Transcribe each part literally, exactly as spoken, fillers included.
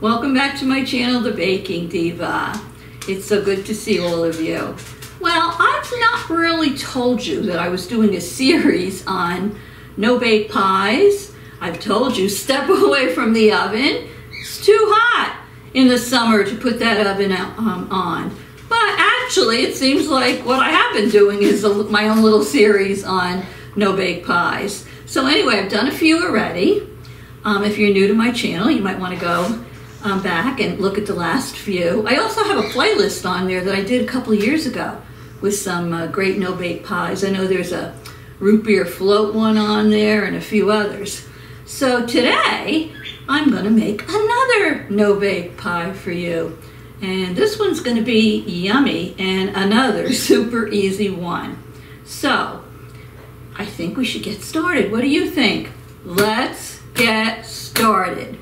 Welcome back to my channel, The Baking Diva. It's so good to see all of you. Well, I've not really told you that I was doing a series on no-bake pies. I've told you, step away from the oven. It's too hot in the summer to put that oven out, um, on. But actually, it seems like what I have been doing is a, my own little series on no-bake pies. So anyway, I've done a few already. Um, if you're new to my channel, you might want to go um, back and look at the last few. I also have a playlist on there that I did a couple of years ago with some uh, great no-bake pies. I know there's a root beer float one on there and a few others. So today, I'm going to make another no-bake pie for you. And this one's going to be yummy and another super easy one. So, I think we should get started. What do you think? Let's get started.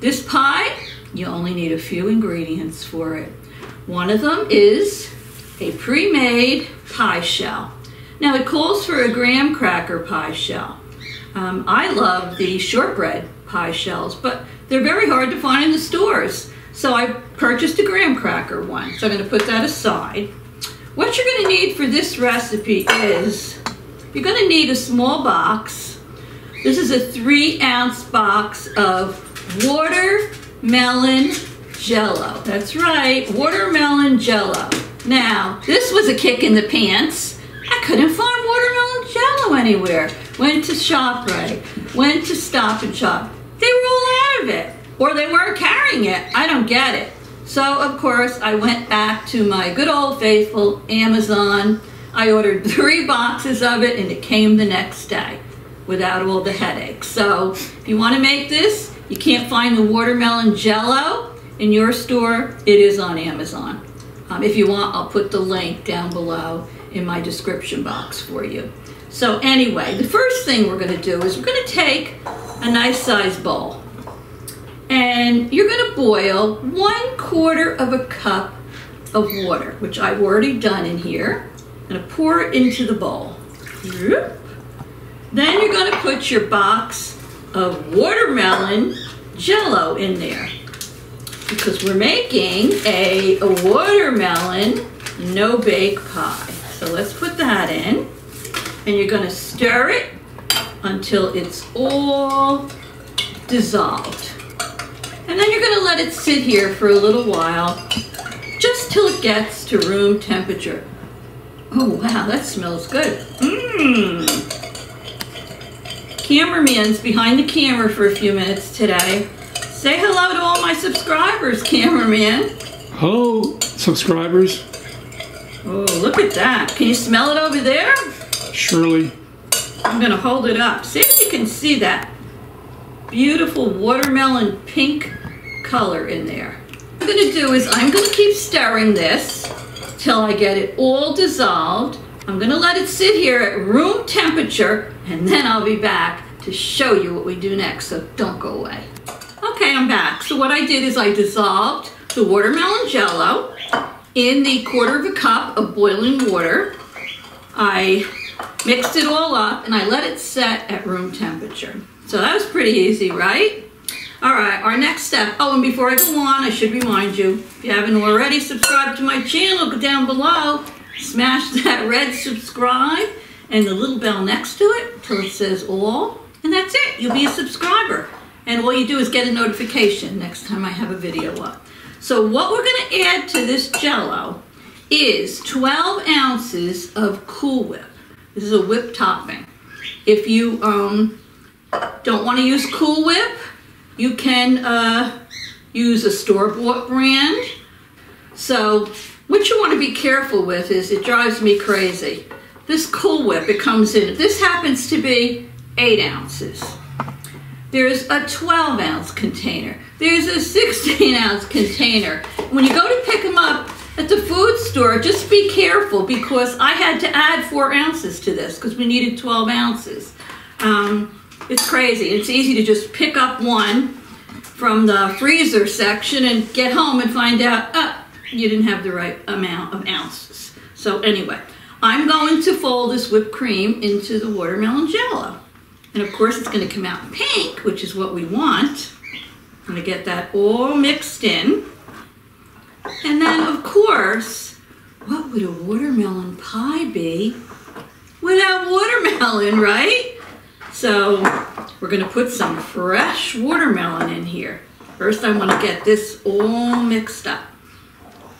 This pie, you only need a few ingredients for it. One of them is a pre-made pie shell. Now it calls for a graham cracker pie shell. Um, I love the shortbread pie shells, but they're very hard to find in the stores. So I purchased a graham cracker one. So I'm going to put that aside. What you're going to need for this recipe is, you're going to need a small box. This is a three ounce box of watermelon Jello. That's right, watermelon Jello. Now, this was a kick in the pants. I couldn't find watermelon Jello anywhere. Went to ShopRite, went to Stop and Shop. They were all out of it. Or they weren't carrying it. I don't get it. So, of course, I went back to my good old faithful Amazon. I ordered three boxes of it, and it came the next day without all the headaches. So, if you want to make this, you can't find the watermelon Jello in your store, it is on Amazon. Um, if you want, I'll put the link down below in my description box for you. So anyway, the first thing we're going to do is we're going to take a nice size bowl. And you're going to boil one quarter of a cup of water, which I've already done in here. I'm going to pour it into the bowl. Then you're going to put your box of watermelon Jello in there, because we're making a, a watermelon no-bake pie. So let's put that in. And you're going to stir it until it's all dissolved. And then you're going to let it sit here for a little while, just till it gets to room temperature. Oh wow, that smells good. Mmm. Cameraman's behind the camera for a few minutes today. Say hello to all my subscribers, cameraman. Hello, subscribers. Oh, look at that. Can you smell it over there? Surely. I'm going to hold it up. See if you can see that beautiful watermelon pink color in there. What I'm going to do is I'm going to keep stirring this till I get it all dissolved. I'm going to let it sit here at room temperature, and then I'll be back to show you what we do next, so don't go away. Okay, I'm back. So what I did is I dissolved the watermelon Jello in the quarter of a cup of boiling water. I mixed it all up and I let it set at room temperature. So that was pretty easy, right? All right, our next step. Oh, and before I go on, I should remind you, if you haven't already subscribed to my channel, go down below, smash that red subscribe and the little bell next to it until it says all, and that's it, you'll be a subscriber. And all you do is get a notification next time I have a video up. So what we're gonna add to this Jello is twelve ounces of Cool Whip. This is a whip topping. If you um, don't want to use Cool Whip, you can uh, use a store-bought brand. So what you want to be careful with is, it drives me crazy, this Cool Whip, it comes in, this happens to be eight ounces. There's a twelve ounce container. There's a sixteen ounce container. When you go to pick them up at the food store, just be careful, because I had to add four ounces to this because we needed twelve ounces. Um, it's crazy. It's easy to just pick up one from the freezer section and get home and find out, oh, you didn't have the right amount of ounces. So anyway, I'm going to fold this whipped cream into the watermelon Jello. And of course it's going to come out pink, which is what we want. I'm gonna get that all mixed in. And then of course, what would a watermelon pie be without watermelon, right? So we're gonna put some fresh watermelon in here. First, I wanna get this all mixed up.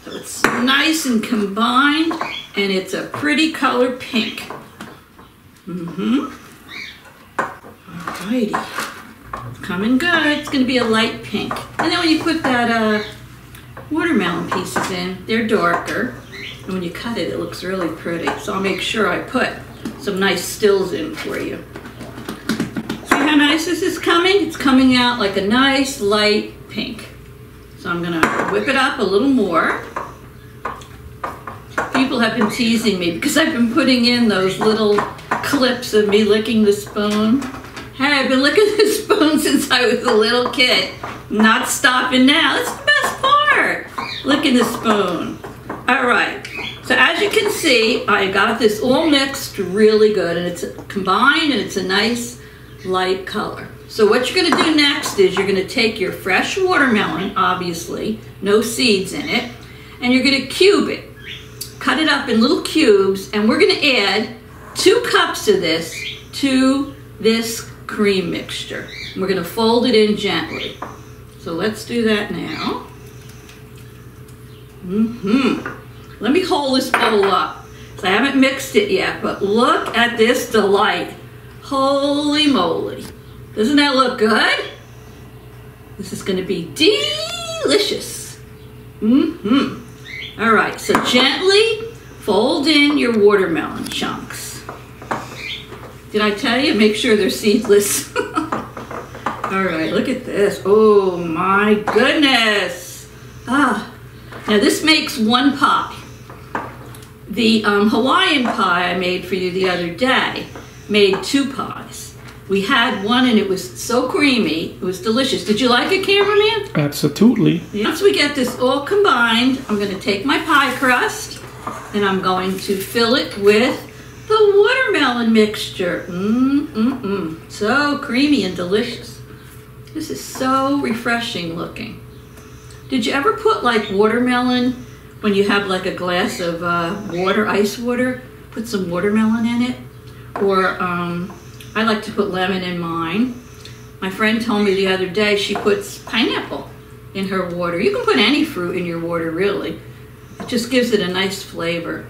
So it's nice and combined, and it's a pretty color pink. Mm-hmm. Alrighty, it's coming good. It's gonna be a light pink. And then when you put that uh, watermelon pieces in, they're darker. And when you cut it, it looks really pretty. So I'll make sure I put some nice stills in for you. See how nice this is coming? It's coming out like a nice light pink. So I'm gonna whip it up a little more. People have been teasing me because I've been putting in those little clips of me licking the spoon. Hey, I've been licking the spoon since I was a little kid. Not stopping now. That's the best part, licking the spoon. All right, so as you can see, I got this all mixed really good, and it's combined, and it's a nice light color. So what you're gonna do next is you're gonna take your fresh watermelon, obviously, no seeds in it, and you're gonna cube it. Cut it up in little cubes, and we're gonna add two cups of this to this cream mixture. And we're gonna fold it in gently. So let's do that now. Mm-hmm. Let me hold this bowl up. So I haven't mixed it yet, but look at this delight. Holy moly. Doesn't that look good? This is gonna be delicious. Mm-hmm. All right, so gently fold in your watermelon chunks. Did I tell you? Make sure they're seedless. All right, look at this. Oh my goodness. Ah, now this makes one pie. The um, Hawaiian pie I made for you the other day made two pies. We had one and it was so creamy. It was delicious. Did you like it, cameraman? Absolutely. Once we get this all combined, I'm going to take my pie crust and I'm going to fill it with the watermelon mixture. Mm-mm-mm. So creamy and delicious. This is so refreshing looking. Did you ever put like watermelon when you have like a glass of uh, water, ice water, put some watermelon in it? Or, um... I like to put lemon in mine. My friend told me the other day she puts pineapple in her water. You can put any fruit in your water, really. It just gives it a nice flavor.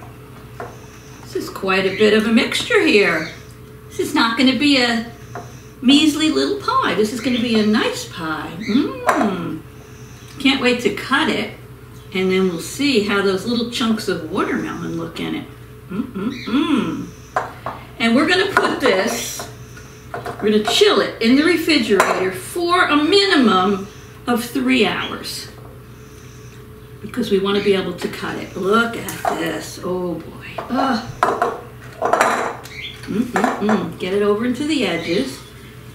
This is quite a bit of a mixture here. This is not going to be a measly little pie. This is going to be a nice pie. Mmm. Can't wait to cut it, and then we'll see how those little chunks of watermelon look in it. Mm-mm-mm. And we're going to put this, we're going to chill it in the refrigerator for a minimum of three hours because we want to be able to cut it. Look at this. Oh, boy. Oh. Mm-mm-mm. Get it over into the edges.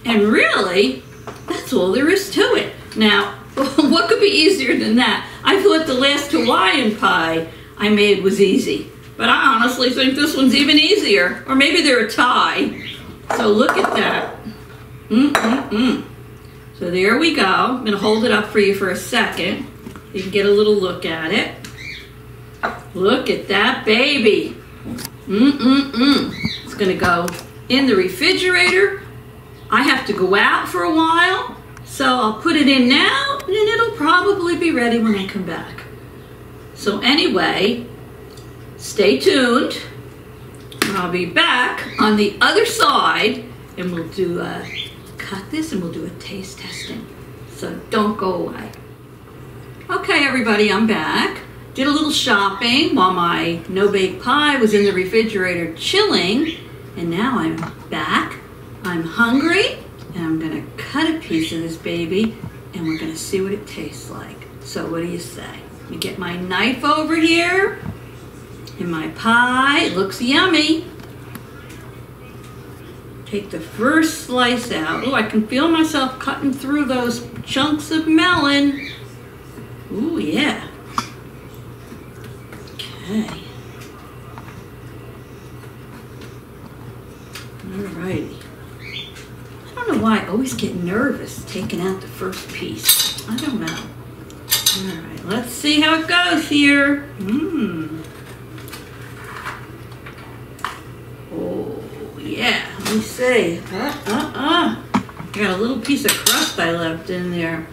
And really, that's all there is to it. Now, what could be easier than that? I thought the last Hawaiian pie I made was easy. But I honestly think this one's even easier. Or maybe they're a tie. So look at that. Mm-mm-mm. So there we go. I'm going to hold it up for you for a second. You can get a little look at it. Look at that baby. Mm-mm-mm. It's going to go in the refrigerator. I have to go out for a while. So I'll put it in now. And it'll probably be ready when I come back. So anyway, stay tuned, I'll be back on the other side and we'll do a, cut this and we'll do a taste testing. So don't go away. Okay everybody, I'm back. Did a little shopping while my no-bake pie was in the refrigerator chilling, and now I'm back. I'm hungry and I'm gonna cut a piece of this baby and we're gonna see what it tastes like. So what do you say? Let me get my knife over here. And my pie, it looks yummy. Take the first slice out. Oh, I can feel myself cutting through those chunks of melon. Ooh, yeah. Okay. Alrighty. I don't know why I always get nervous taking out the first piece. I don't know. All right, let's see how it goes here. Mmm. Oh, yeah. Let me see. Uh, uh, uh. Got a little piece of crust I left in there.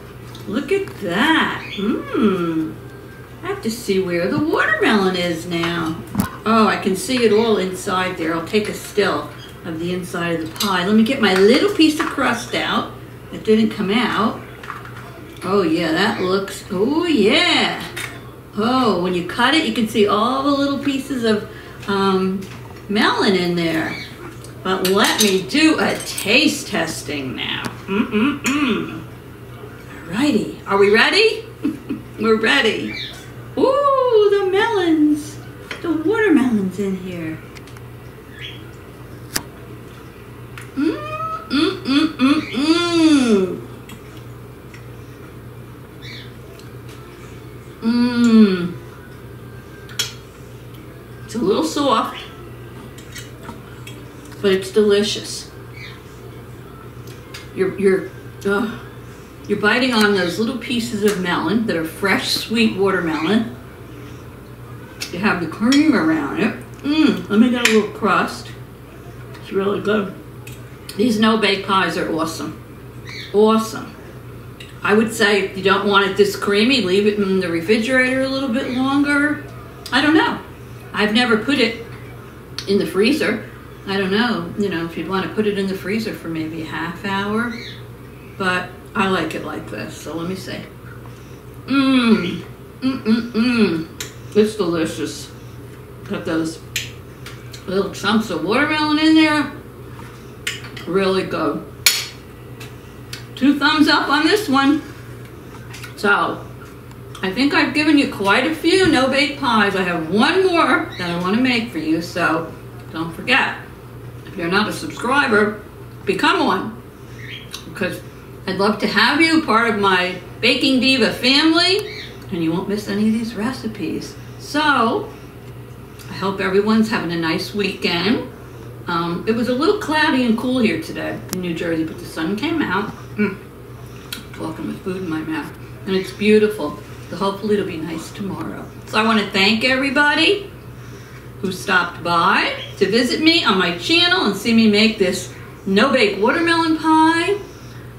Look at that. Mmm. I have to see where the watermelon is now. Oh, I can see it all inside there. I'll take a still of the inside of the pie. Let me get my little piece of crust out. It didn't come out. Oh yeah, that looks, oh yeah. Oh, when you cut it, you can see all the little pieces of um, melon in there. But let me do a taste testing now. Mm-mm-mm. Alrighty, are we ready? We're ready. Ooh, the melons, the watermelon's in here. Mmm, mmm, mmm, mmm, mmm. Mmm. It's a little soft, but it's delicious. You're, you're, uh, you're biting on those little pieces of melon that are fresh, sweet watermelon. You have the cream around it. Mmm, let me get a little crust. It's really good. These no-bake pies are awesome. Awesome. I would say if you don't want it this creamy, leave it in the refrigerator a little bit longer. I don't know. I've never put it in the freezer. I don't know, you know, if you'd want to put it in the freezer for maybe a half hour. But I like it like this, so let me see. Mmm, mmm, mmm, mmm. It's delicious. Got those little chunks of watermelon in there. Really good. Two thumbs up on this one. So I think I've given you quite a few no-bake pies. I have one more that I want to make for you, so don't forget, if you're not a subscriber, become one, because I'd love to have you part of my Baking Diva family, and you won't miss any of these recipes. So I hope everyone's having a nice weekend. Um, it was a little cloudy and cool here today in New Jersey, but the sun came out. Mm. Walking with food in my mouth. And it's beautiful. So hopefully it'll be nice tomorrow. So I want to thank everybody who stopped by to visit me on my channel and see me make this no-bake watermelon pie.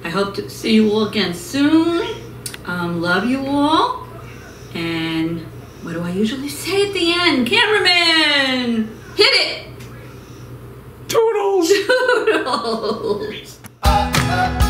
I hope to see you all again soon. Um, love you all. And what do I usually say at the end? Cameraman, hit it! Toodles! Toodles!